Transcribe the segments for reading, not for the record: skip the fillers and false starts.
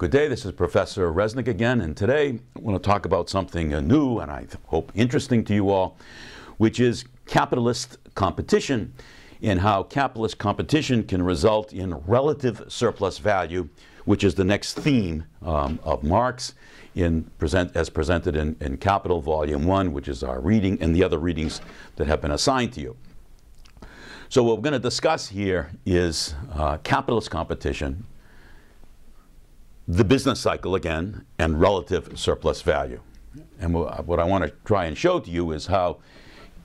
Good day, this is Professor Resnick again, and today I want to talk about something new and I hope interesting to you all, which is capitalist competition and how capitalist competition can result in relative surplus value, which is the next theme of Marx as presented in Capital Volume 1, which is our reading, and the other readings that have been assigned to you. So what we're going to discuss here is capitalist competition, the business cycle again, and relative surplus value. And what I want to try and show to you is how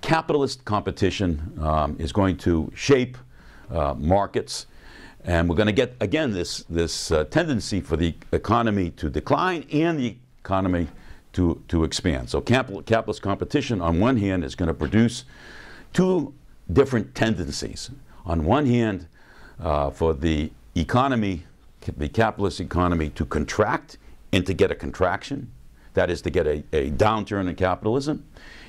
capitalist competition is going to shape markets. And we're going to get, again, this tendency for the economy to decline and the economy to expand. So capitalist competition, on one hand, is going to produce two different tendencies. On one hand, for the economy, the capitalist economy, to contract and to get a contraction, that is to get a downturn in capitalism.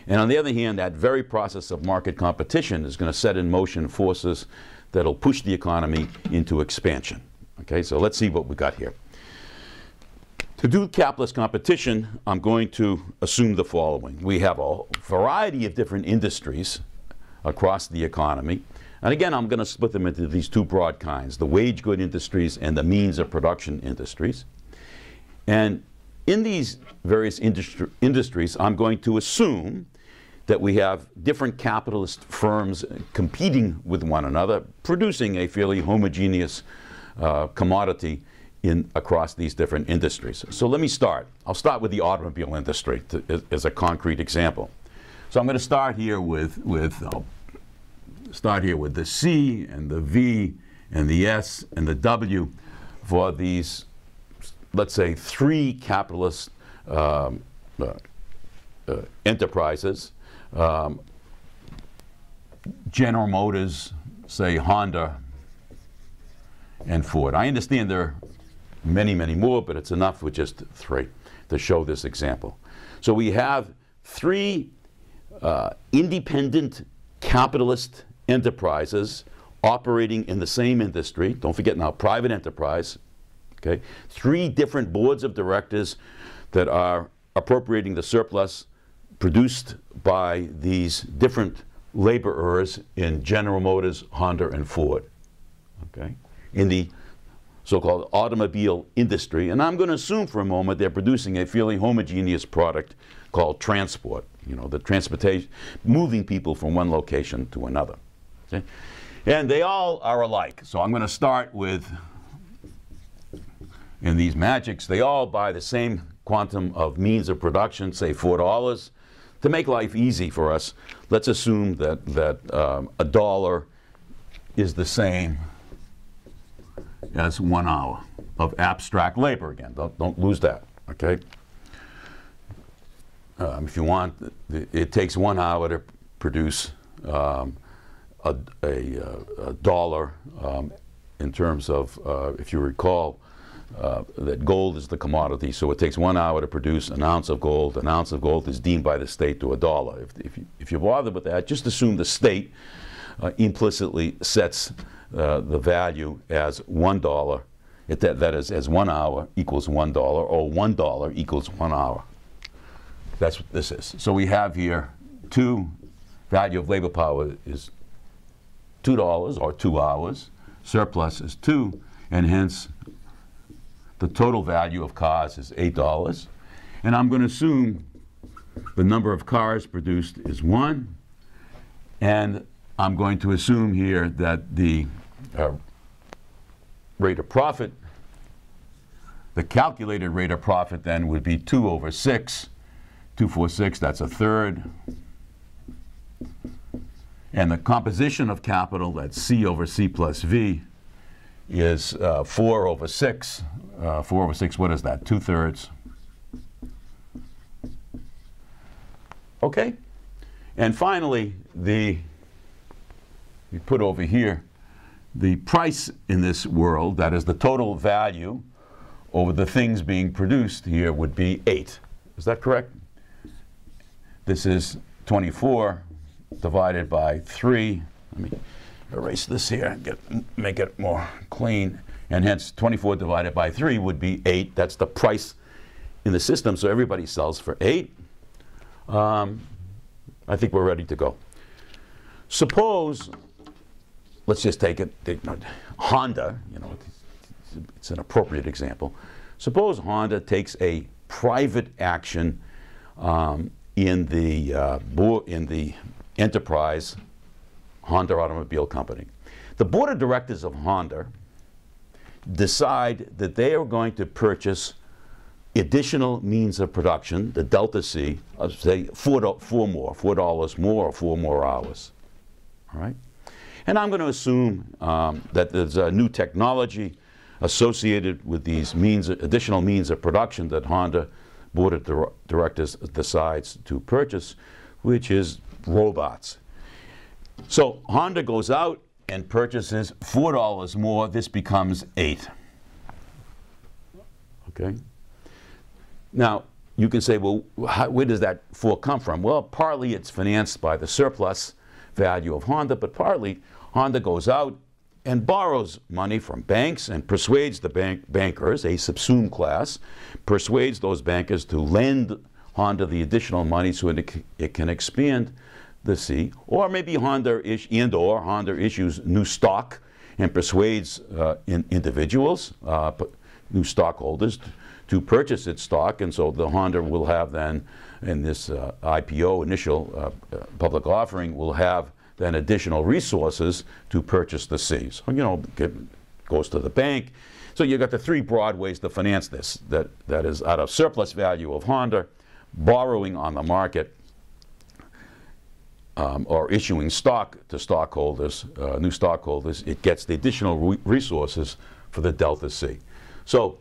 And on the other hand, that very process of market competition is going to set in motion forces that will push the economy into expansion. Okay, so let's see what we got here. To do capitalist competition, I'm going to assume the following. We have a variety of different industries across the economy. And again, I'm going to split them into these two broad kinds, the wage good industries and the means of production industries. And in these various industries, I'm going to assume that we have different capitalist firms competing with one another, producing a fairly homogeneous commodity across these different industries. So let me start. I'll start with the automobile industry as a concrete example. So I'm going to start here with the C and the V and the S and the W for these, let's say, three capitalist enterprises. General Motors, say Honda, and Ford. I understand there are many, many more, but it's enough with just three to show this example. So we have three independent capitalist enterprises operating in the same industry. Don't forget now, private enterprise. Okay, three different boards of directors that are appropriating the surplus produced by these different laborers in General Motors, Honda, and Ford, okay, in the so-called automobile industry. And I'm going to assume for a moment they're producing a fairly homogeneous product called transport, you know, the transportation, moving people from one location to another. Okay? And they all are alike. So I'm going to start with, in these magics, they all buy the same quantum of means of production, say $4. To make life easy for us, let's assume that $1 is the same as 1 hour of abstract labor. Again, don't lose that, okay? If you want, it takes 1 hour to produce $1 in terms of, if you recall, that gold is the commodity, so it takes 1 hour to produce an ounce of gold. An ounce of gold is deemed by the state to $1. If you're bothered with that, just assume the state implicitly sets the value as $1. That is, as 1 hour equals $1, or $1 equals 1 hour. That's what this is. So we have here value of labor power is $2, or 2 hours. Surplus is 2, and hence the total value of cars is $8. And I'm going to assume the number of cars produced is 1. And I'm going to assume here that the rate of profit, the calculated rate of profit then would be 2/6. 2/4/6, that's 1/3. And the composition of capital, that's C/C+V, is 4/6. 4/6, what is that? 2/3. Okay. And finally, we put over here the price in this world, that is the total value over the things being produced here, would be 8. Is that correct? This is 24 divided by 3. Let me erase this here and make it more clean. and hence 24 divided by 3 would be 8. That's the price in the system, so everybody sells for 8. I think we're ready to go. Suppose, let's just take it, Honda, you know, it's an appropriate example. Suppose Honda takes a private action in the enterprise Honda Automobile Company. The board of directors of Honda decide that they are going to purchase additional means of production, the delta C, of say $4 more or 4 more hours. All right? And I'm going to assume that there's a new technology associated with these means, additional means of production that Honda board of directors decides to purchase, which is robots. So Honda goes out and purchases $4 more. This becomes 8. Okay. Now you can say, well, where does that 4 come from? Well, partly it's financed by the surplus value of Honda, but partly Honda goes out and borrows money from banks and persuades the bankers, a subsumed class, persuades those bankers to lend Honda the additional money so it can expand the C, or maybe Honda issues new stock and persuades individuals, new stockholders, to purchase its stock, and so the Honda will have then, in this IPO, initial public offering, will have then additional resources to purchase the C. So, you know, it goes to the bank. So you've got the 3 broad ways to finance this. That is out of surplus value of Honda, borrowing on the market, or issuing stock to stockholders, new stockholders. It gets the additional resources for the delta C. So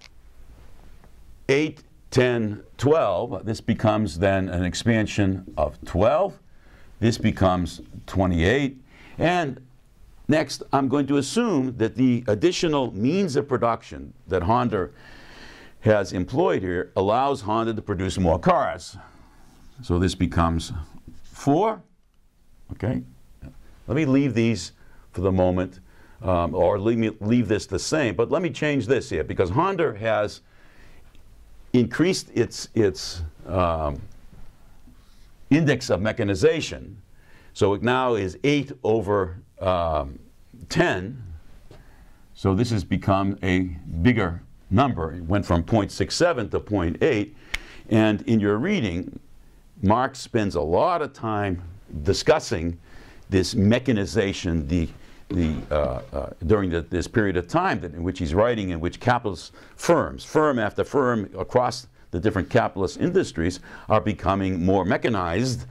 8, 10, 12, this becomes then an expansion of 12. This becomes 28. And next, I'm going to assume that the additional means of production that Honda has employed here allows Honda to produce more cars. So this becomes 4. Okay. Let me leave these for the moment, or leave this the same. But let me change this here, because Honda has increased its index of mechanization, so it now is 8/10, so this has become a bigger number. It went from 0.67 to 0.8, and in your reading, Marx spends a lot of time discussing this mechanization, during this period of time in which he's writing, in which capitalist firm after firm across the different capitalist industries are becoming more mechanized,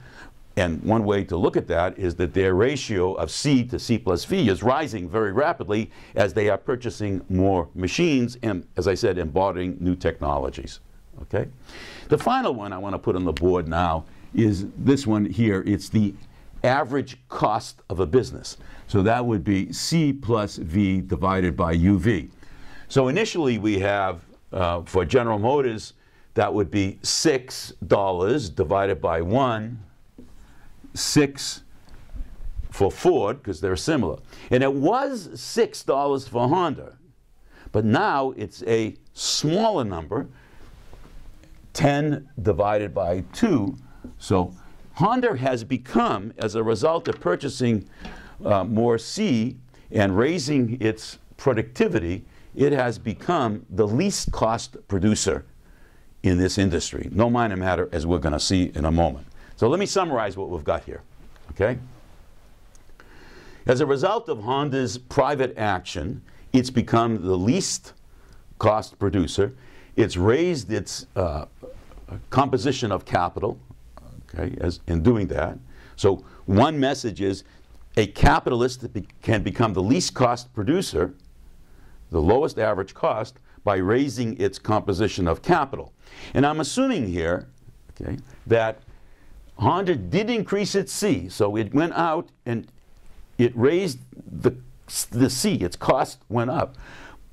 and one way to look at that is that their ratio of C to C plus V is rising very rapidly as they are purchasing more machines and, as I said, embodying new technologies. Okay? The final one I want to put on the board now is this one here. It's the average cost of a business. So that would be C plus V divided by UV. So initially we have, for General Motors, that would be $6 divided by 1, 6 for Ford, because they're similar. And it was $6 for Honda, but now it's a smaller number, 10 divided by 2. So Honda has become, as a result of purchasing more C and raising its productivity, it has become the least cost producer in this industry. No minor matter, as we're going to see in a moment. So let me summarize what we've got here. Okay? As a result of Honda's private action, it's become the least cost producer. It's raised its composition of capital, okay, as in doing that. So one message is a capitalist that can become the least cost producer, the lowest average cost, by raising its composition of capital. And I'm assuming here, okay, that Honda did increase its C, so it went out and it raised the C, its cost went up,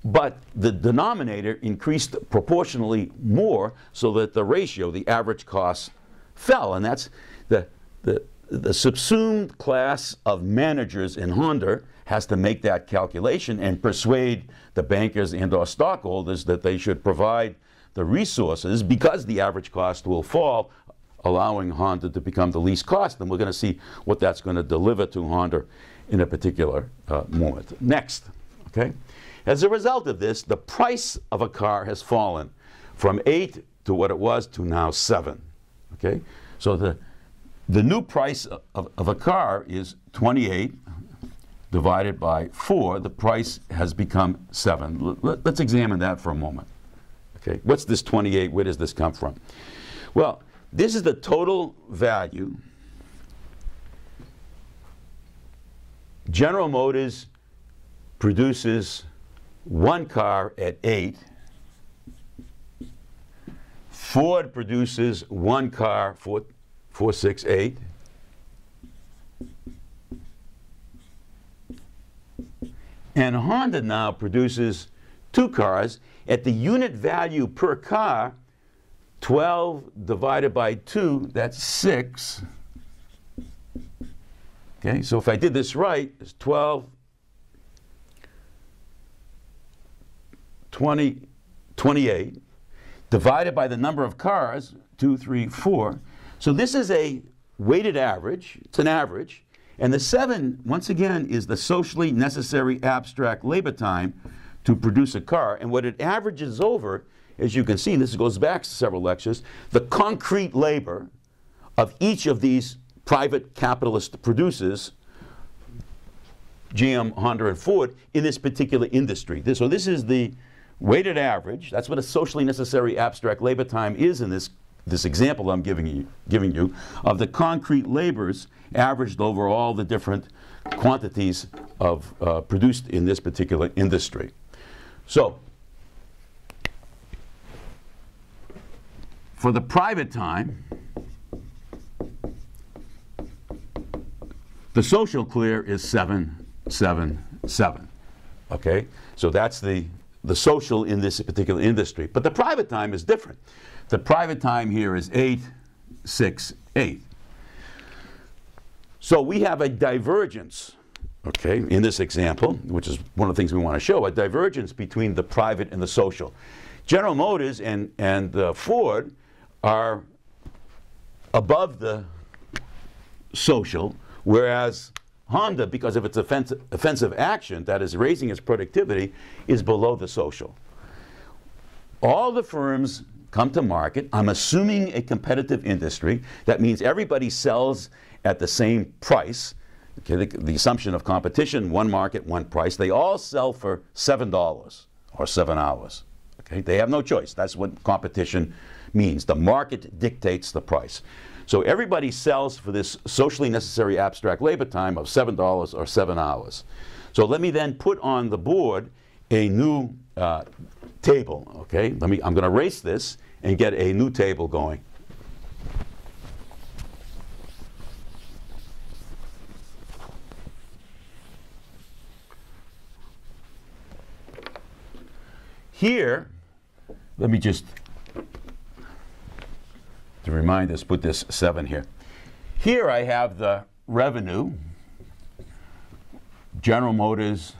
but the denominator increased proportionally more so that the ratio, the average cost, fell, and that's the the subsumed class of managers in Honda has to make that calculation and persuade the bankers and our stockholders that they should provide the resources because the average cost will fall, allowing Honda to become the least cost. And we're going to see what that's going to deliver to Honda in a particular moment. Next. Okay. As a result of this, the price of a car has fallen from 8 to what it was to now 7. Okay. So the new price of a car is 28 divided by 4. The price has become 7. Let's examine that for a moment. Okay. What's this 28? Where does this come from? Well, this is the total value General Motors produces one car at 8. Ford produces one car, 4, 6, 8. And Honda now produces two cars at the unit value per car, 12 divided by 2, that's 6. Okay, so if I did this right, it's 12, 20, 28, divided by the number of cars, 2, 3, 4. So this is a weighted average, it's an average, and the 7, once again, is the socially necessary abstract labor time to produce a car, and what it averages over, as you can see, and this goes back to several lectures, the concrete labor of each of these private capitalist producers, GM, Honda, and Ford, in this particular industry. So this is the weighted average. That's what a socially necessary abstract labor time is in this example I'm giving you of the concrete labors averaged over all the different quantities of produced in this particular industry. So, for the private time, the social clear is 7, 7, 7. Okay, so that's the social in this particular industry. But the private time is different. The private time here is 8, 6, 8. So we have a divergence, okay, in this example, which is one of the things we want to show, a divergence between the private and the social. General Motors and Ford are above the social, whereas Honda, because of its offensive action, that is raising its productivity, is below the social. All the firms come to market. I'm assuming a competitive industry. That means everybody sells at the same price. Okay, the assumption of competition, one market, one price. They all sell for $7 or 7 hours. Okay, they have no choice. That's what competition means. The market dictates the price. So everybody sells for this socially necessary abstract labor time of $7 or 7 hours. So let me then put on the board a new table. Okay, I'm going to erase this and get a new table going. Here, let me just, to remind us, put this 7 here. Here I have the revenue, General Motors,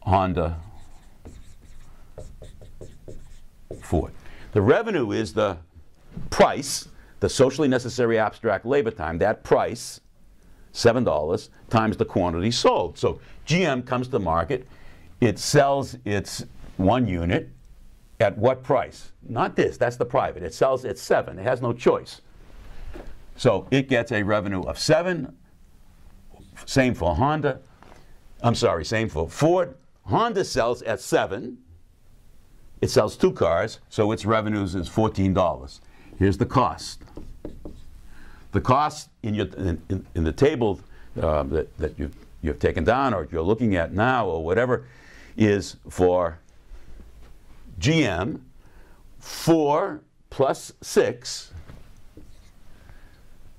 Honda, Ford. The revenue is the price, the socially necessary abstract labor time, that price, $7, times the quantity sold. So GM comes to market, it sells its one unit at what price? Not this, that's the private. It sells at 7, it has no choice. So it gets a revenue of 7, same for Honda, I'm sorry, same for Ford. Honda sells at 7, it sells 2 cars, so its revenues is $14. Here's the cost. The cost in the table that you've taken down or you're looking at now or whatever is for GM, 4 plus 6,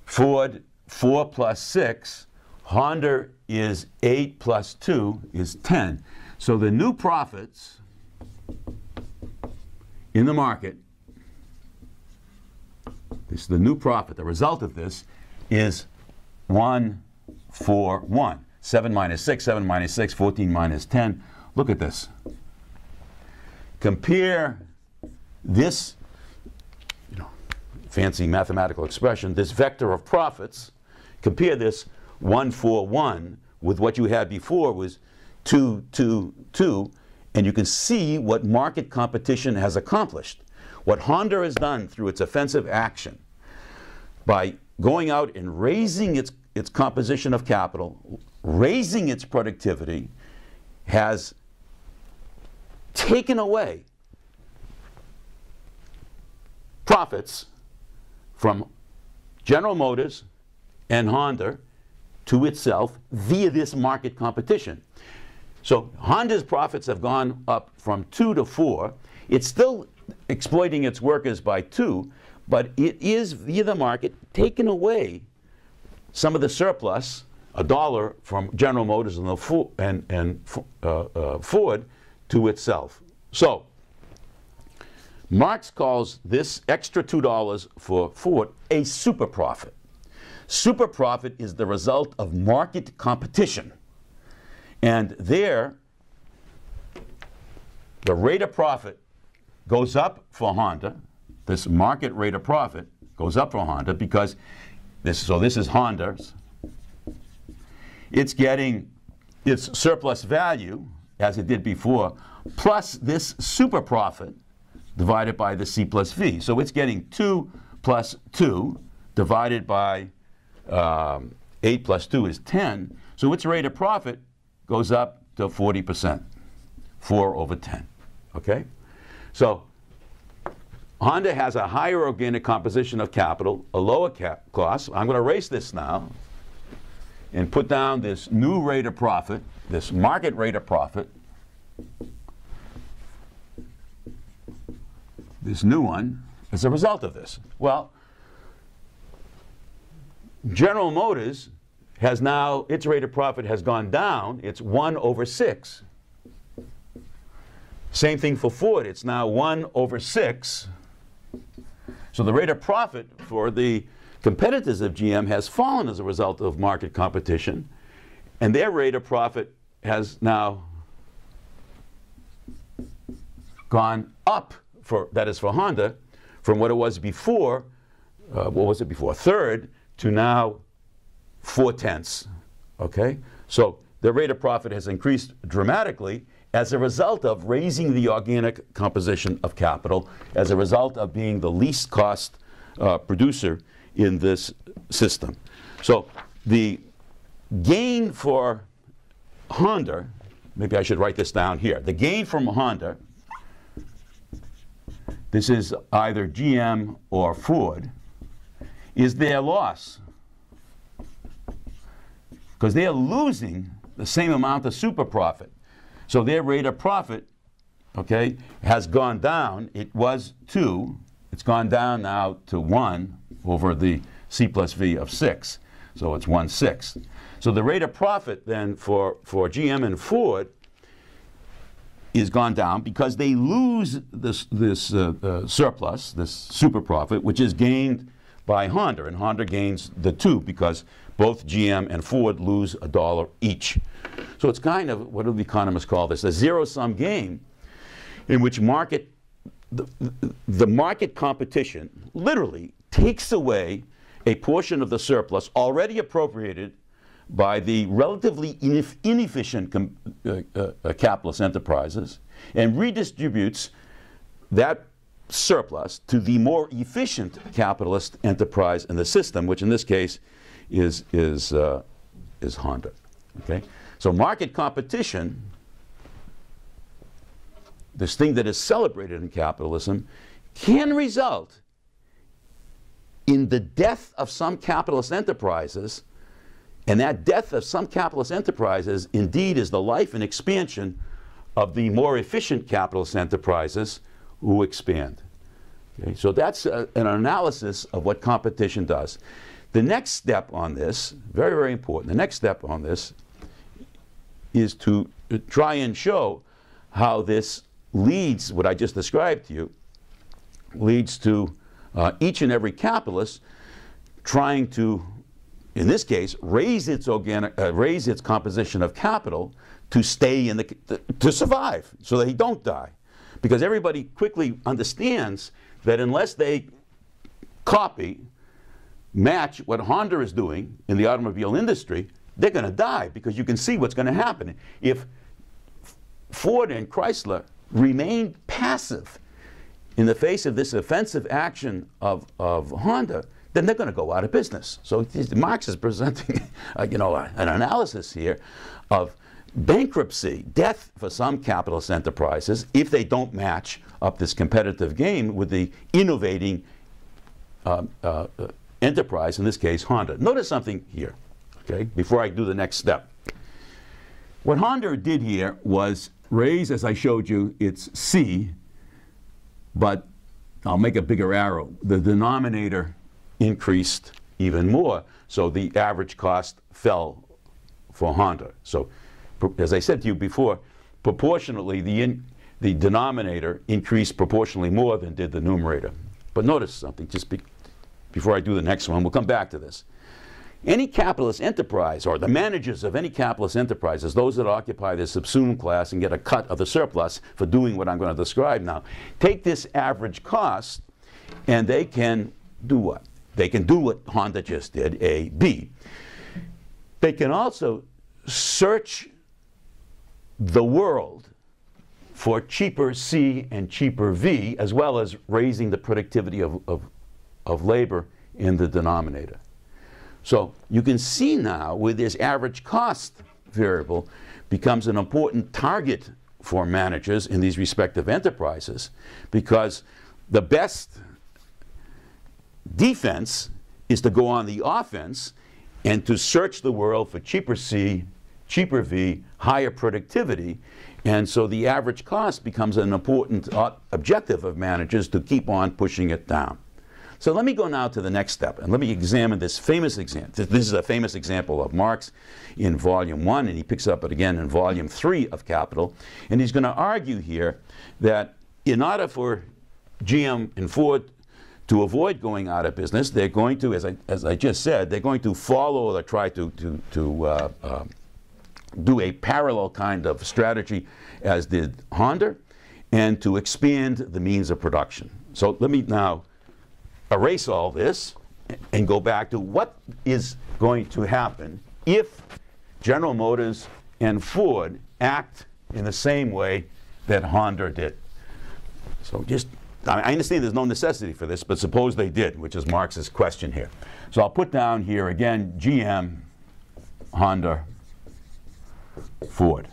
Ford 4 plus 6, Honda is 8 plus 2 is 10. So the new profits in the market, this is the new profit, the result of this is 1, 4, 1. 7 minus 6, 7 minus 6, 14 minus 10. Look at this. Compare this fancy mathematical expression, this vector of profits, compare this 1, 4, 1 with what you had before was 2, 2, 2, and you can see what market competition has accomplished. What Honda has done through its offensive action by going out and raising its composition of capital, raising its productivity, has taken away profits from General Motors and Honda to itself via this market competition. So Honda's profits have gone up from 2 to 4. It's still exploiting its workers by 2, but it is, via the market, taken away some of the surplus, $1 from General Motors and Ford to itself. So Marx calls this extra $2 for Ford a super profit. Super profit is the result of market competition. And there, the rate of profit goes up for Honda. This market rate of profit goes up for Honda because this, so this is Honda's. It's getting its surplus value, as it did before, plus this super profit divided by the C plus V. So it's getting 2 plus 2 divided by 8 plus 2 is 10. So its rate of profit goes up to 40%, 4 over 10. Okay? So Honda has a higher organic composition of capital, a lower cost. I'm going to erase this now and put down this new rate of profit, this market rate of profit, this new one, as a result of this. Well, General Motors has now, its rate of profit has gone down. It's 1 over 6. Same thing for Ford. It's now 1 over 6. So the rate of profit for the competitors of GM has fallen as a result of market competition, and their rate of profit has now gone up, that is for Honda, from what it was before, what was it before, 1/3, to now 4/10. Okay? So the rate of profit has increased dramatically as a result of raising the organic composition of capital, as a result of being the least cost producer in this system. So the gain for Honda, maybe I should write this down here, the gain from Honda, this is either GM or Ford, is their loss, because they're losing the same amount of super profit. So their rate of profit, okay, has gone down. It was 2. It's gone down now to 1 over the C plus V of 6. So it's 1/6. So the rate of profit then for GM and Ford is gone down because they lose this surplus, this super profit, which is gained by Honda. And Honda gains the 2 because both GM and Ford lose $1 each. So it's kind of, what do the economists call this, a zero-sum game in which the market competition literally takes away a portion of the surplus already appropriated by the relatively inefficient capitalist enterprises and redistributes that surplus to the more efficient capitalist enterprise in the system, which in this case is Honda. Okay? So market competition, this thing that is celebrated in capitalism, can result in the death of some capitalist enterprises, and that death of some capitalist enterprises indeed is the life and expansion of the more efficient capitalist enterprises who expand. Okay? So that's an analysis of what competition does. The next step on this, very, very important, the next step on this is to try and show how this leads, what I just described to you, leads to each and every capitalist trying to in this case, raise its composition of capital to stay in the, to survive, so that he don't die. Because everybody quickly understands that unless they copy, match what Honda is doing in the automobile industry, they're going to die, because you can see what's going to happen. If Ford and Chrysler remained passive in the face of this offensive action of Honda, then they're going to go out of business. So Marx is presenting an analysis here of bankruptcy, death for some capitalist enterprises if they don't match up this competitive game with the innovating enterprise, in this case Honda. Notice something here, okay, before I do the next step. What Honda did here was raise, as I showed you, its C, but I'll make a bigger arrow. The denominator increased even more, so the average cost fell for Honda. So, as I said to you before, proportionally the denominator increased proportionally more than did the numerator. But notice something, just before I do the next one, we'll come back to this. Any capitalist enterprise, or the managers of any capitalist enterprise, is those that occupy this subsumed class and get a cut of the surplus for doing what I'm going to describe now. Take this average cost, and they can do what? They can do what Honda just did, A, B. They can also search the world for cheaper C and cheaper V, as well as raising the productivity of labor in the denominator. So you can see now where this average cost variable becomes an important target for managers in these respective enterprises, because the best defense is to go on the offense and to search the world for cheaper C, cheaper V, higher productivity. And so the average cost becomes an important objective of managers to keep on pushing it down. So let me go now to the next step, and let me examine this famous example. This is a famous example of Marx in Volume 1, and he picks up it again in Volume 3 of Capital. And he's going to argue here that in order for GM and Ford to avoid going out of business, they're going to, as I just said, they're going to follow or try to do a parallel kind of strategy as did Honda, and to expand the means of production. So let me now erase all this and go back to what is going to happen if General Motors and Ford act in the same way that Honda did. So just, I understand there's no necessity for this, but suppose they did, which is Marx's question here. So I'll put down here again GM, Honda, Ford.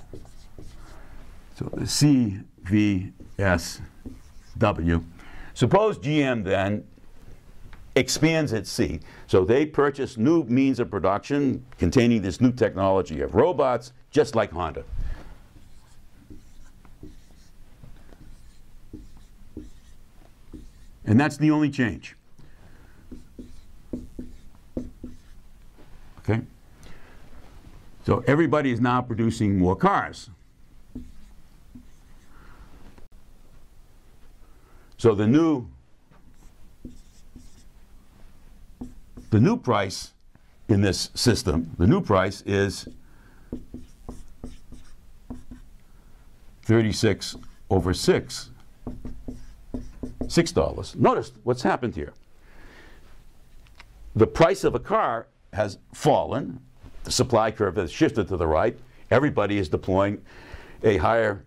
So the C, V, S, W. Suppose GM then expands its C. So they purchase new means of production containing this new technology of robots, just like Honda. And that's the only change. Okay? So everybody is now producing more cars. So the new price in this system, the new price is 36 over 6, $6. Notice what's happened here. The price of a car has fallen, the supply curve has shifted to the right, everybody is deploying a higher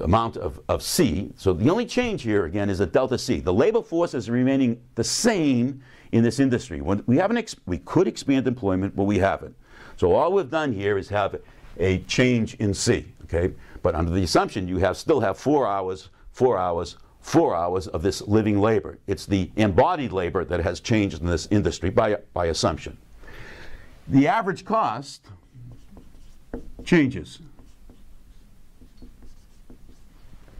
amount of C. So the only change here again is a delta C. The labor force is remaining the same in this industry. We could expand employment, but we haven't. So all we've done here is have a change in C, okay? But under the assumption you still have 4 hours of this living labor. It's the embodied labor that has changed in this industry by assumption. The average cost changes.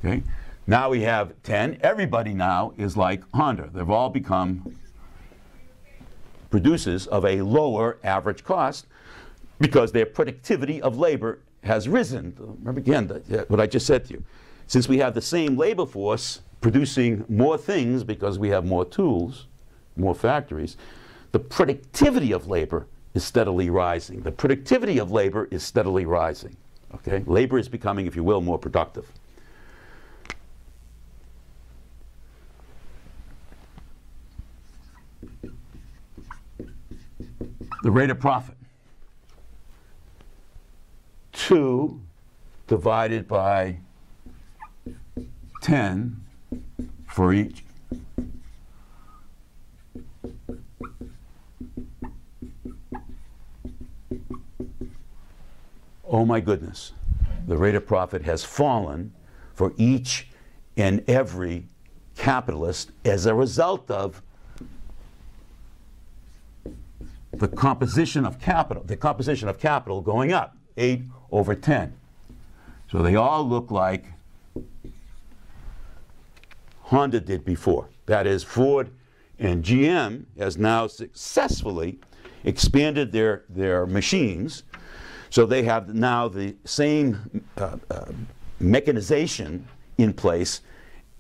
Okay. Now we have 10. Everybody now is like Honda. They've all become producers of a lower average cost because their productivity of labor has risen. Remember again what I just said to you. Since we have the same labor force producing more things because we have more tools, more factories, the productivity of labor is steadily rising. The productivity of labor is steadily rising. Okay? Labor is becoming, if you will, more productive. The rate of profit. 2 divided by 10 for each . Oh my goodness, the rate of profit has fallen for each and every capitalist as a result of the composition of capital, going up 8/10. So they all look like Honda did before. That is, Ford and GM has now successfully expanded their machines. So they have now the same mechanization in place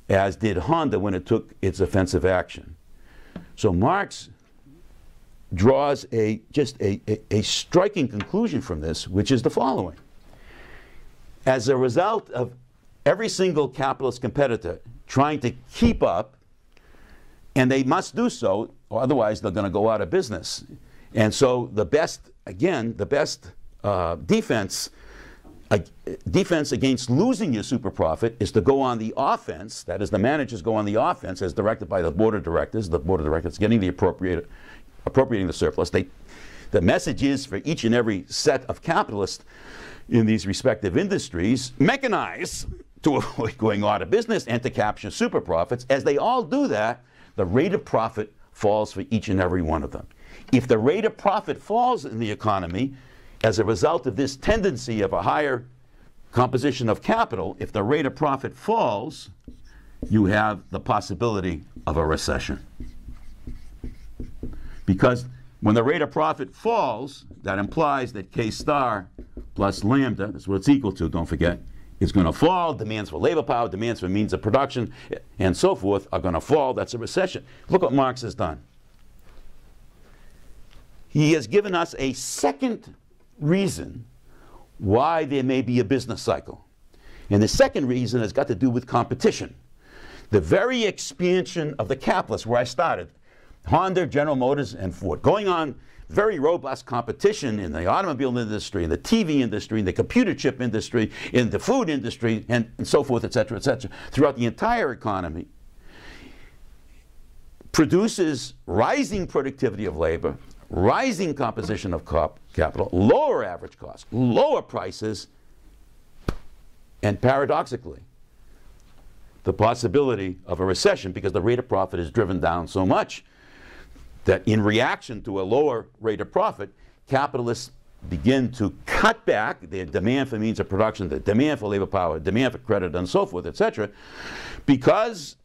as did Honda when it took its offensive action. So Marx draws just a striking conclusion from this, which is the following. As a result of every single capitalist competitor trying to keep up, and they must do so, or otherwise they're going to go out of business. And so the best, again, the best defense against losing your super profit is to go on the offense. That is, the managers go on the offense as directed by the board of directors. The board of directors getting the appropriating the surplus. The message is for each and every set of capitalists in these respective industries, mechanize to avoid going out of business and to capture super profits. As they all do that, the rate of profit falls for each and every one of them. If the rate of profit falls in the economy as a result of this tendency of a higher composition of capital, if the rate of profit falls, you have the possibility of a recession. Because when the rate of profit falls, that implies that K-star plus lambda, that's what it's equal to, don't forget, is going to fall. Demands for labor power, demands for means of production, and so forth are going to fall. That's a recession. Look what Marx has done. He has given us a second reason why there may be a business cycle. And the second reason has got to do with competition. The very expansion of the capitalists, where I started, Honda, General Motors, and Ford, going on very robust competition in the automobile industry, in the TV industry, in the computer chip industry, in the food industry, and so forth, et cetera, throughout the entire economy, produces rising productivity of labor, rising composition of capital, lower average costs, lower prices, and paradoxically, the possibility of a recession, because the rate of profit is driven down so much that in reaction to a lower rate of profit, capitalists begin to cut back their demand for means of production, their demand for labor power, demand for credit, and so forth, etc., because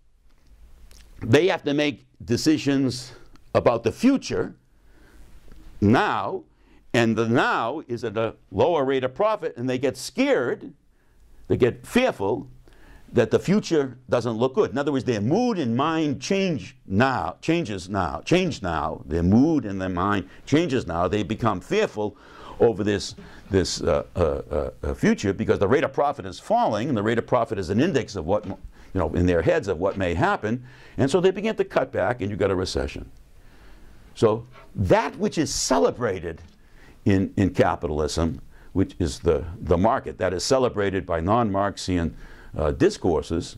they have to make decisions about the future now, and the now is at a lower rate of profit, and they get scared, they get fearful that the future doesn't look good. In other words, their mood and mind change now. Their mood and their mind changes now. They become fearful over this future because the rate of profit is falling, and the rate of profit is an index of what, you know, in their heads of what may happen. And so they begin to cut back, and you got a recession. So that which is celebrated in capitalism, which is the market, that is celebrated by non-Marxian discourses,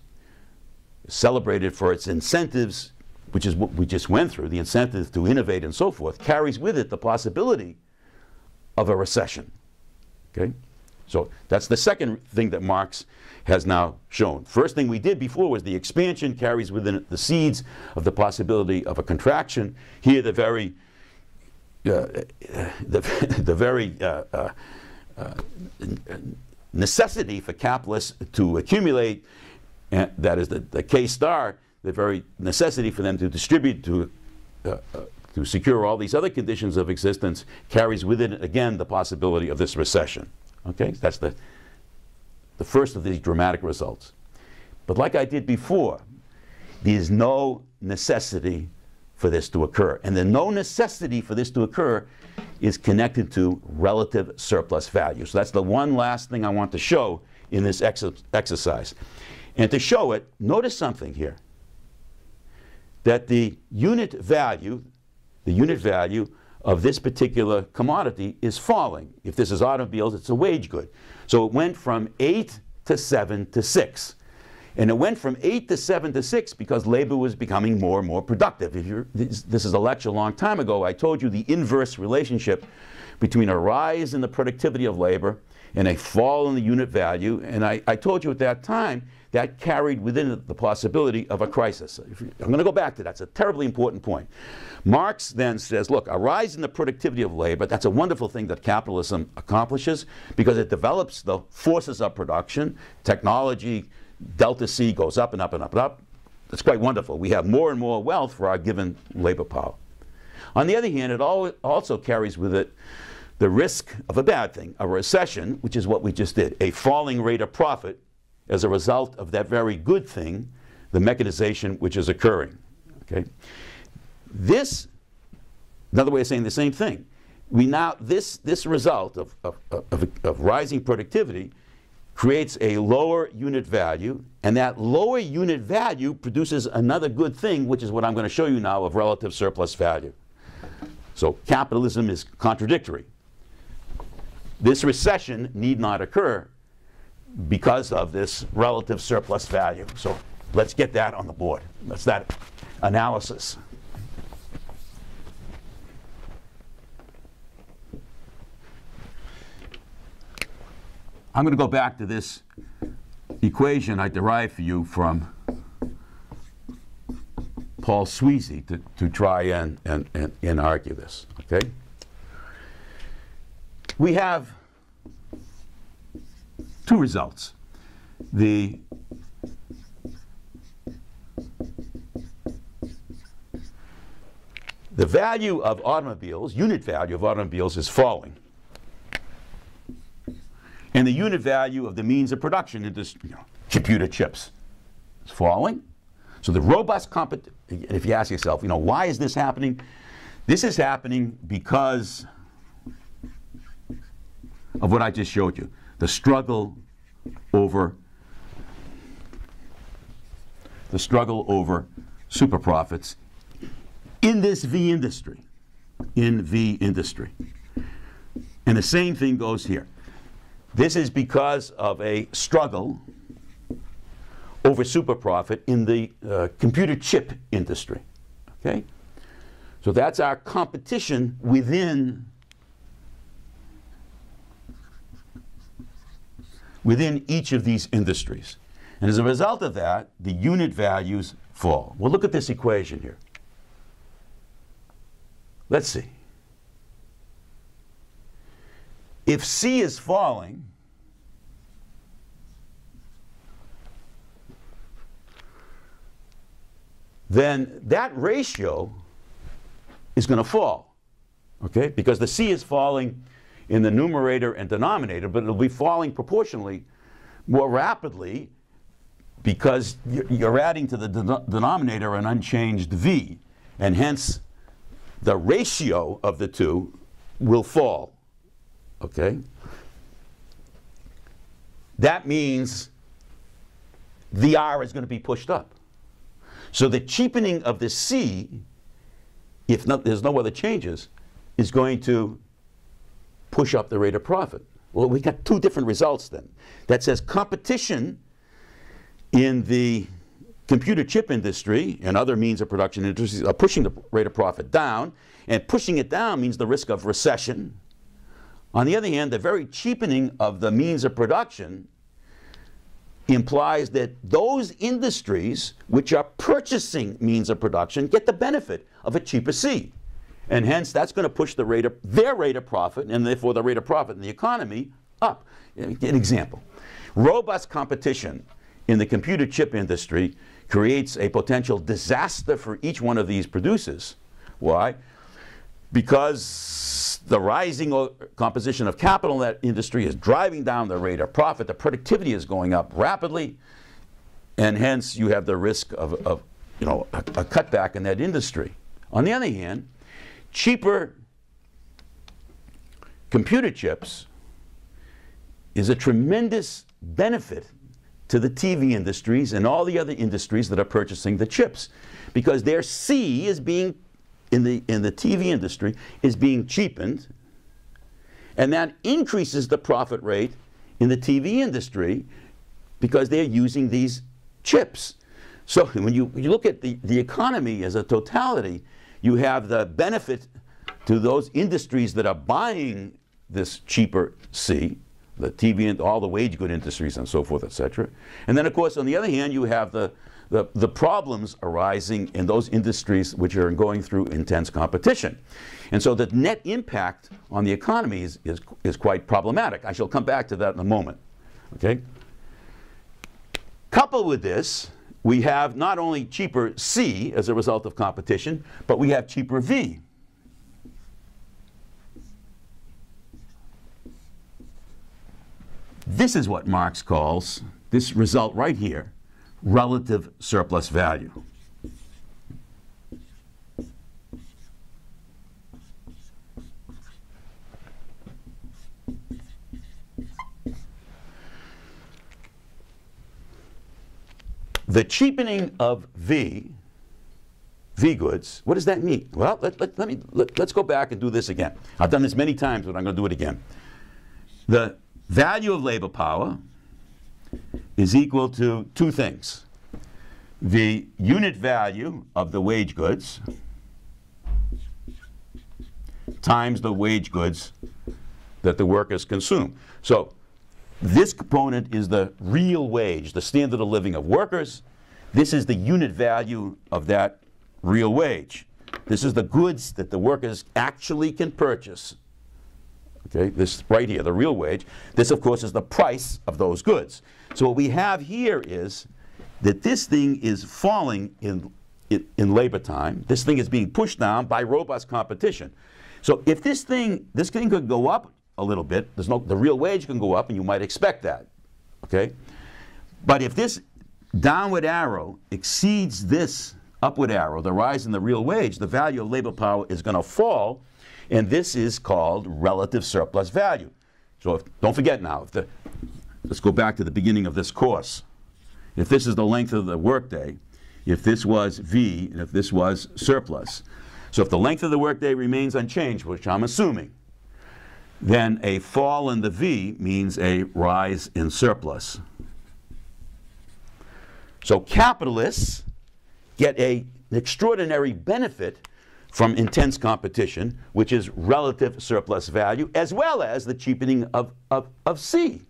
celebrated for its incentives, which is what we just went through, the incentive to innovate and so forth, carries with it the possibility of a recession. Okay? So that's the second thing that Marx has now shown. First thing we did before was the expansion carries within it the seeds of the possibility of a contraction. Here the very necessity for capitalists to accumulate, and that is the K-star, the very necessity for them to distribute to secure all these other conditions of existence, carries within it, again, the possibility of this recession. Okay, that's the first of these dramatic results. But like I did before, there is no necessity for this to occur. And the no necessity for this to occur is connected to relative surplus value. So that's the one last thing I want to show in this exercise. And to show it, notice something here, that the unit value of this particular commodity is falling. If this is automobiles, it's a wage good. So it went from 8 to 7 to 6. And it went from 8 to 7 to 6 because labor was becoming more and more productive. If you're, this is a lecture a long time ago. I told you the inverse relationship between a rise in the productivity of labor and a fall in the unit value. And I told you at that time that carried within it the possibility of a crisis. I'm going to go back to that. It's a terribly important point. Marx then says, look, a rise in the productivity of labor, that's a wonderful thing that capitalism accomplishes because it develops the forces of production, technology, delta C goes up and up and up and up. It's quite wonderful. We have more and more wealth for our given labor power. On the other hand, it also carries with it the risk of a bad thing, a recession, which is what we just did, a falling rate of profit as a result of that very good thing, the mechanization which is occurring. Okay? This, another way of saying the same thing, we now, this result of rising productivity creates a lower unit value, and that lower unit value produces another good thing, which is what I'm going to show you now of relative surplus value. So capitalism is contradictory. This recession need not occur because of this relative surplus value. So let's get that on the board. That's that analysis. I'm going to go back to this equation I derived for you from Paul Sweezy to try and argue this. Okay? We have two results. The value of automobiles, unit value of automobiles is falling. And the unit value of the means of production in this, computer chips is falling. So the robust competition, if you ask yourself, why is this happening? This is happening because of what I just showed you, the struggle over super profits in this V industry, And the same thing goes here. This is because of a struggle over super profit in the computer chip industry. Okay? So that's our competition within, each of these industries. And as a result of that, the unit values fall. Well, look at this equation here. Let's see. If C is falling, then that ratio is going to fall, okay? Because the C is falling in the numerator and denominator, but it'll be falling proportionally more rapidly because you're adding to the denominator an unchanged V, and hence the ratio of the two will fall. Okay? That means the R is going to be pushed up. So the cheapening of the C, if not, there's no other changes, is going to push up the rate of profit. Well, we got two different results then. That says competition in the computer chip industry and other means of production industries are pushing the rate of profit down, and pushing it down means the risk of recession. On the other hand, the very cheapening of the means of production implies that those industries which are purchasing means of production get the benefit of a cheaper C. And hence, that's going to push the rate of, their rate of profit, and therefore the rate of profit in the economy, up. An example. Robust competition in the computer chip industry creates a potential disaster for each one of these producers. Why? Because the rising composition of capital in that industry is driving down the rate of profit. The productivity is going up rapidly, and hence you have the risk of a cutback in that industry. On the other hand, cheaper computer chips is a tremendous benefit to the TV industries and all the other industries that are purchasing the chips, because their C is being, in the TV industry, is being cheapened, and that increases the profit rate in the TV industry because they're using these chips. So when you look at the economy as a totality, you have the benefit to those industries that are buying this cheaper C, the TV and all the wage good industries and so forth, etc. And then, of course, on the other hand, you have the problems arising in those industries which are going through intense competition. And so the net impact on the economy is quite problematic. I shall come back to that in a moment. Okay? Coupled with this, we have not only cheaper C as a result of competition, but we have cheaper V. This is what Marx calls, this result right here, relative surplus value. The cheapening of V goods, what does that mean? Well, let's go back and do this again. I've done this many times, but I'm going to do it again. The value of labor power is equal to two things: the unit value of the wage goods times the wage goods that the workers consume. So this component is the real wage, the standard of living of workers. This is the unit value of that real wage. This is the goods that the workers actually can purchase. Okay, this right here, the real wage. This, of course, is the price of those goods. So what we have here is that this thing is falling in labor time. This thing is being pushed down by robust competition. So if this thing could go up a little bit, the real wage can go up, and you might expect that. Okay? But if this downward arrow exceeds this upward arrow, the rise in the real wage, the value of labor power is going to fall. And this is called relative surplus value. So don't forget now, let's go back to the beginning of this course. If this is the length of the workday, if this was V, and if this was surplus. So if the length of the workday remains unchanged, which I'm assuming, then a fall in the V means a rise in surplus. So capitalists get an extraordinary benefit from intense competition, which is relative surplus value, as well as the cheapening of C.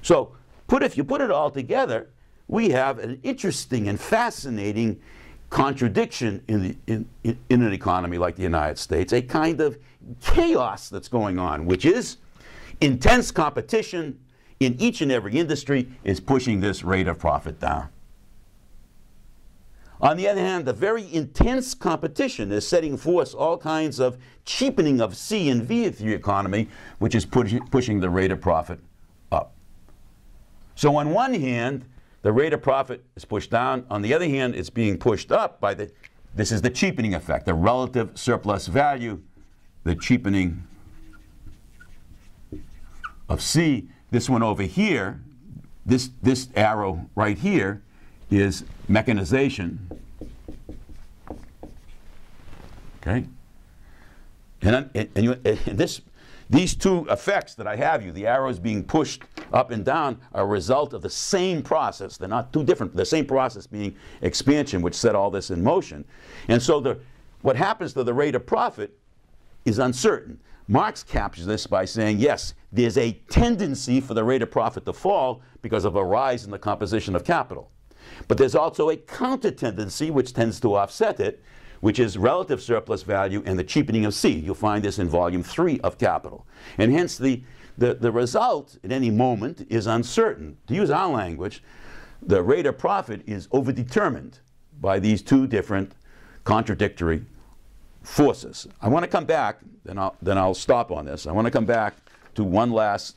So if you put it all together, we have an interesting and fascinating contradiction in an economy like the United States, a kind of chaos that's going on, which is intense competition in each and every industry is pushing this rate of profit down. On the other hand, the very intense competition is setting forth all kinds of cheapening of C and V of the economy, which is pushing the rate of profit up. So on one hand, the rate of profit is pushed down. On the other hand, it's being pushed up by this is the cheapening effect, the relative surplus value, the cheapening of C. This one over here, this arrow right here, is mechanization, okay? These two effects that I have you, the arrows being pushed up and down, are a result of the same process. They're not too different. The same process being expansion, which set all this in motion. And so what happens to the rate of profit is uncertain. Marx captures this by saying, yes, there's a tendency for the rate of profit to fall because of a rise in the composition of capital. But there's also a counter tendency which tends to offset it, which is relative surplus value and the cheapening of C. You'll find this in volume 3 of Capital. And hence the result at any moment is uncertain. To use our language, the rate of profit is overdetermined by these two different contradictory forces. I want to come back, then I'll stop on this. I want to come back to one last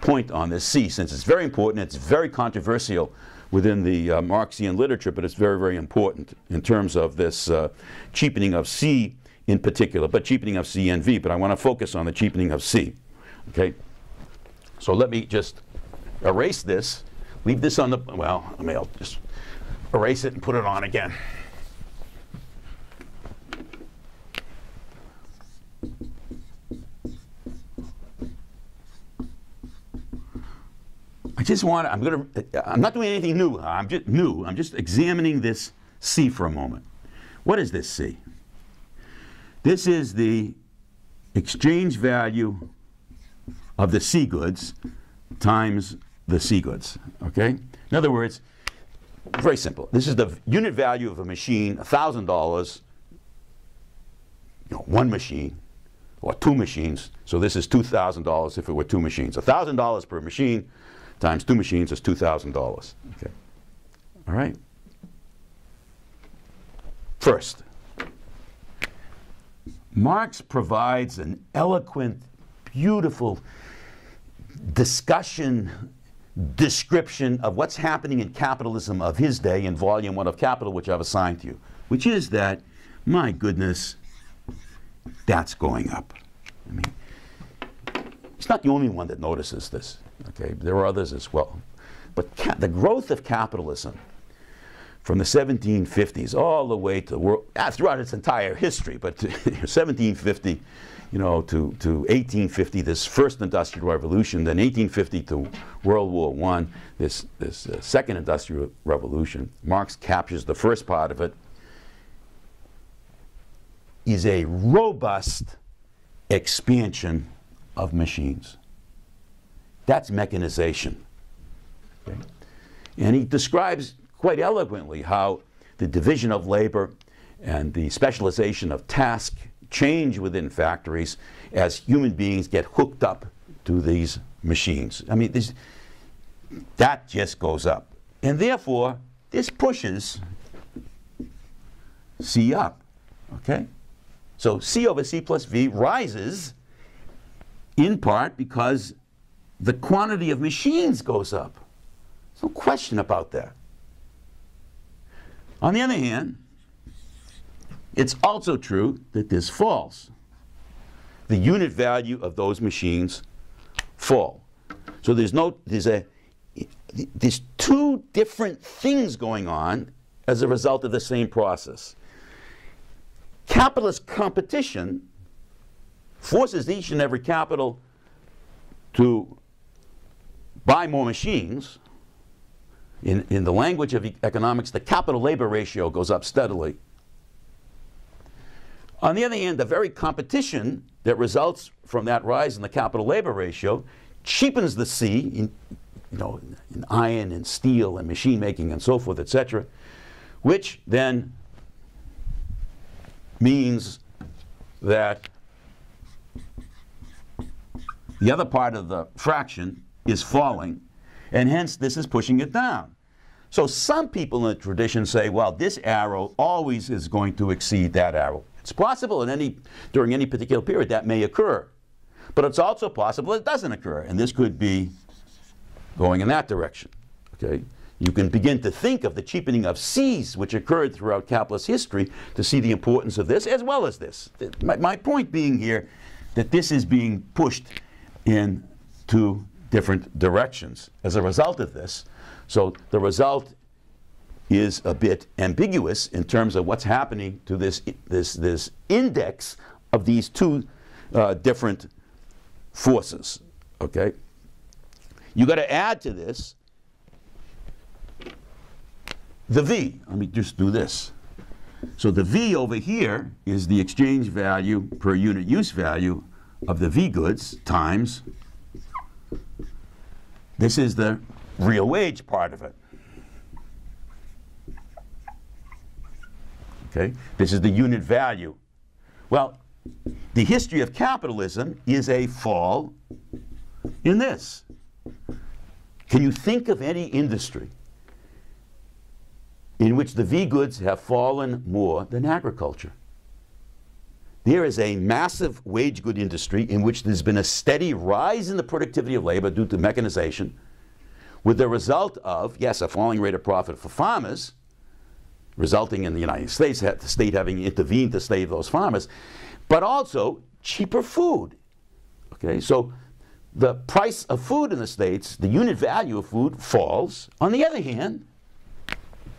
point on this C, since it's very important, it's very controversial within the Marxian literature, but it's very, very important in terms of this cheapening of C in particular, but cheapening of C and V. But I want to focus on the cheapening of C. Okay? So let me just erase this, leave this on the, well, I mean, I'll just erase it and put it on again. I just want to, I'm not doing anything new, I'm just examining this C for a moment. What is this C? This is the exchange value of the C goods times the C goods, okay? In other words, very simple. This is the unit value of a machine, $1,000, you know, one machine or two machines. So this is $2,000 if it were two machines. $1,000 per machine times two machines is $2,000. Okay. All right. First, Marx provides an eloquent, beautiful description of what's happening in capitalism of his day in Volume 1 of Capital, which I've assigned to you, which is that, my goodness, that's going up. I mean, it's not the only one that notices this. Okay, there are others as well. But the growth of capitalism from the 1750s all the way to the world, throughout its entire history, but 1750, you know, to 1850, this first Industrial Revolution, then 1850 to World War I, this second Industrial Revolution, Marx captures the first part of it, is a robust expansion of machines. That's mechanization. Okay. And he describes quite eloquently how the division of labor and the specialization of task change within factories as human beings get hooked up to these machines. I mean, that just goes up. And therefore, this pushes C up, okay? So C over C plus V rises in part because the quantity of machines goes up. There's no question about that. On the other hand, it's also true that this falls. The unit value of those machines fall. So there's two different things going on as a result of the same process. Capitalist competition forces each and every capital to buy more machines. In the language of economics, the capital-labor ratio goes up steadily. On the other hand, the very competition that results from that rise in the capital-labor ratio cheapens the C in, you know, in iron and steel and machine making and so forth, etc., which then means that the other part of the fraction is falling, and hence this is pushing it down. So some people in the tradition say, well, this arrow always is going to exceed that arrow. It's possible during any particular period that may occur, but it's also possible it doesn't occur, and this could be going in that direction. Okay? You can begin to think of the cheapening of C's which occurred throughout capitalist history to see the importance of this as well as this. My point being here that this is being pushed in two different directions as a result of this. So the result is a bit ambiguous in terms of what's happening to this index of these two different forces, okay? You got to add to this the V. Let me just do this. So the V over here is the exchange value per unit use value of the V goods times, this is the real wage part of it. Okay? This is the unit value. Well, the history of capitalism is a fall in this. Can you think of any industry in which the V goods have fallen more than agriculture? There is a massive wage good industry in which there's been a steady rise in the productivity of labor due to mechanization, with the result of, yes, a falling rate of profit for farmers, resulting in the United States, the state having intervened to save those farmers, but also cheaper food. Okay, so the price of food in the States, the unit value of food, falls. On the other hand,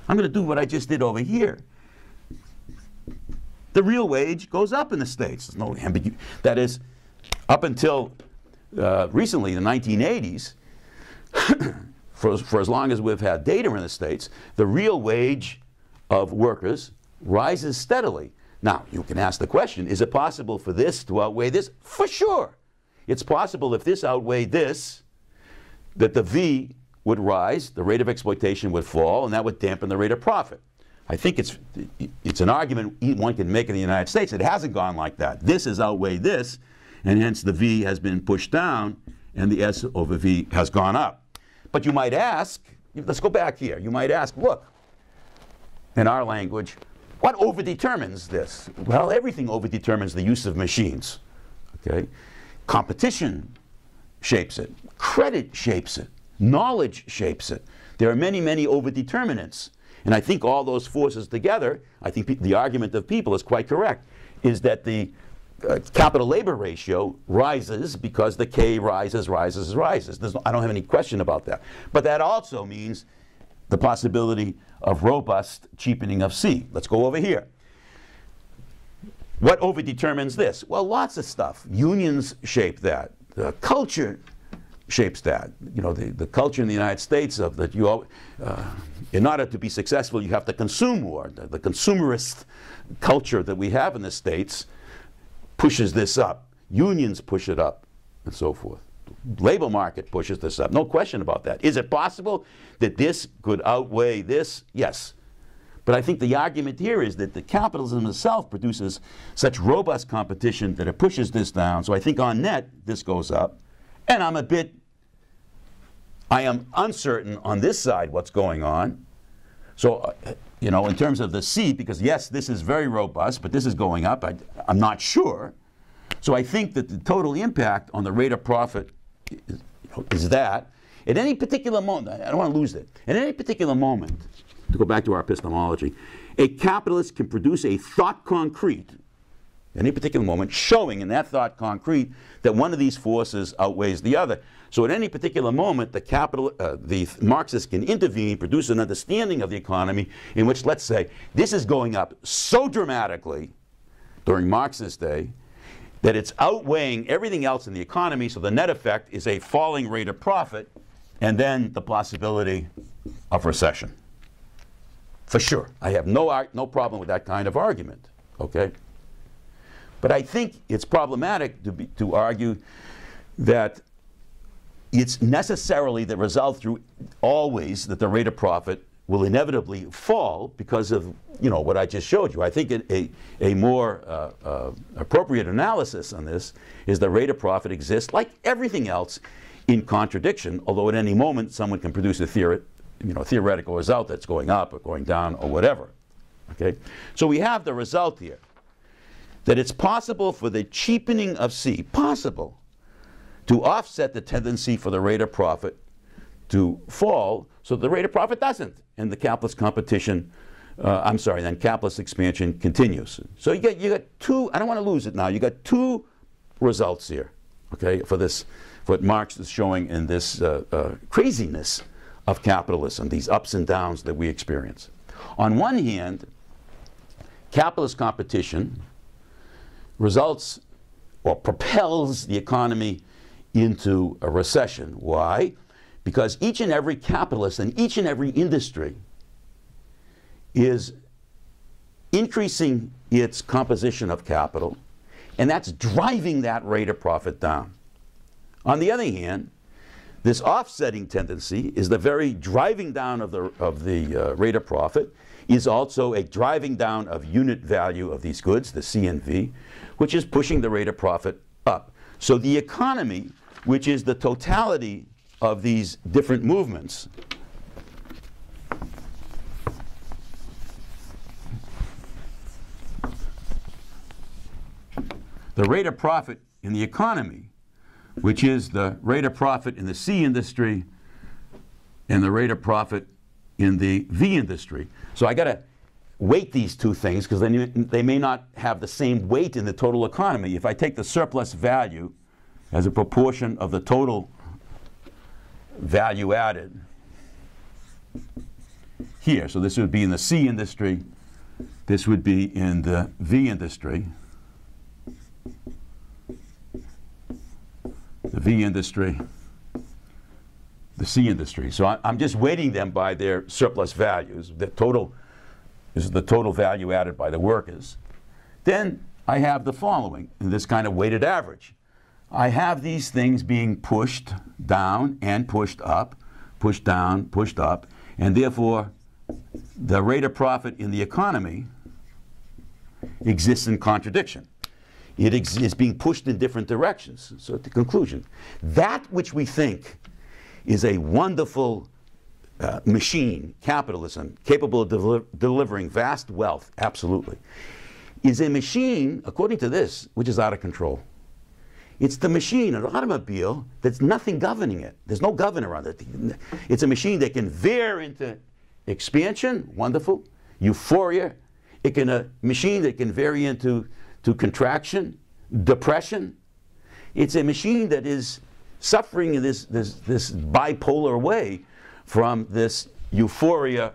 I'm going to do what I just did over here. The real wage goes up in the States. There's no ambiguity. That is, up until recently, the 1980s, for as long as we've had data in the States, the real wage of workers rises steadily. Now, you can ask the question, is it possible for this to outweigh this? For sure. It's possible if this outweighed this, that the V would rise, the rate of exploitation would fall, and that would dampen the rate of profit. I think it's an argument one can make in the United States. It hasn't gone like that. This has outweighed this, and hence the V has been pushed down, and the S over V has gone up. But you might ask, let's go back here. You might ask, look, in our language, what overdetermines this? Well, everything overdetermines the use of machines. Okay? Competition shapes it. Credit shapes it. Knowledge shapes it. There are many, many overdeterminants. And I think all those forces together, I think the argument of people is quite correct, is that the capital-labor ratio rises because the K rises, rises, rises. I don't have any question about that. But that also means the possibility of robust cheapening of C. Let's go over here. What overdetermines this? Well, lots of stuff. Unions shape that. The culture shapes that. You know, the culture in the United States of that you all, in order to be successful, you have to consume more. The consumerist culture that we have in the States pushes this up. Unions push it up, and so forth. Labor market pushes this up. No question about that. Is it possible that this could outweigh this? Yes. But I think the argument here is that the capitalism itself produces such robust competition that it pushes this down. So I think on net, this goes up. And I am uncertain on this side what's going on. So, you know, in terms of the C, because yes, this is very robust, but this is going up. I'm not sure. So I think that the total impact on the rate of profit is that. At any particular moment, I don't want to lose it. At any particular moment, to go back to our epistemology, a capitalist can produce a thought concrete, at any particular moment, showing in that thought concrete that one of these forces outweighs the other. So at any particular moment, the Marxists can intervene, produce an understanding of the economy in which, let's say, this is going up so dramatically during Marx's day that it's outweighing everything else in the economy, so the net effect is a falling rate of profit and then the possibility of recession. For sure. I have no problem with that kind of argument, okay? But I think it's problematic to argue that it's necessarily the result through always that the rate of profit will inevitably fall because of, you know, what I just showed you. I think a more appropriate analysis on this is the rate of profit exists, like everything else, in contradiction, although at any moment someone can produce a theoretical result that's going up or going down or whatever. Okay? So we have the result here that it's possible for the cheapening of C, possible, to offset the tendency for the rate of profit to fall so the rate of profit doesn't, and the capitalist competition, then capitalist expansion continues. So you got two, I don't want to lose it now, you got two results here, okay, for this, for what Marx is showing in this craziness of capitalism, these ups and downs that we experience. On one hand, capitalist competition results or propels the economy into a recession. Why? Because each and every capitalist and each and every industry is increasing its composition of capital, and that's driving that rate of profit down. On the other hand, this offsetting tendency is the very driving down of the rate of profit, is also a driving down of unit value of these goods, the C and V, which is pushing the rate of profit up. So the economy, which is the totality of these different movements, the rate of profit in the economy, which is the rate of profit in the C industry and the rate of profit in the V industry. So I got to weight these two things because they may not have the same weight in the total economy. If I take the surplus value as a proportion of the total value added here, so this would be in the C industry, this would be in the V industry. The V industry, the C industry. So I'm just weighting them by their surplus values. The total is the total value added by the workers. Then I have the following, in this kind of weighted average. I have these things being pushed down and pushed up, pushed down, pushed up, and therefore the rate of profit in the economy exists in contradiction. It is being pushed in different directions. So at the conclusion, that which we think is a wonderful machine, capitalism, capable of delivering vast wealth, absolutely, is a machine, according to this, which is out of control. It's the machine, an automobile, that's nothing governing it. There's no governor on it. It's a machine that can veer into expansion, wonderful, euphoria. It can, a machine that can vary into contraction, depression. It's a machine that is suffering in this bipolar way from this euphoria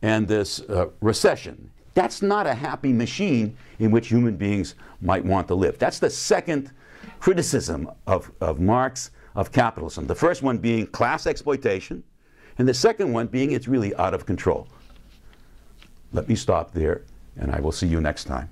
and this recession. That's not a happy machine in which human beings might want to live. That's the second criticism of Marx of capitalism. The first one being class exploitation, and the second one being it's really out of control. Let me stop there, and I will see you next time.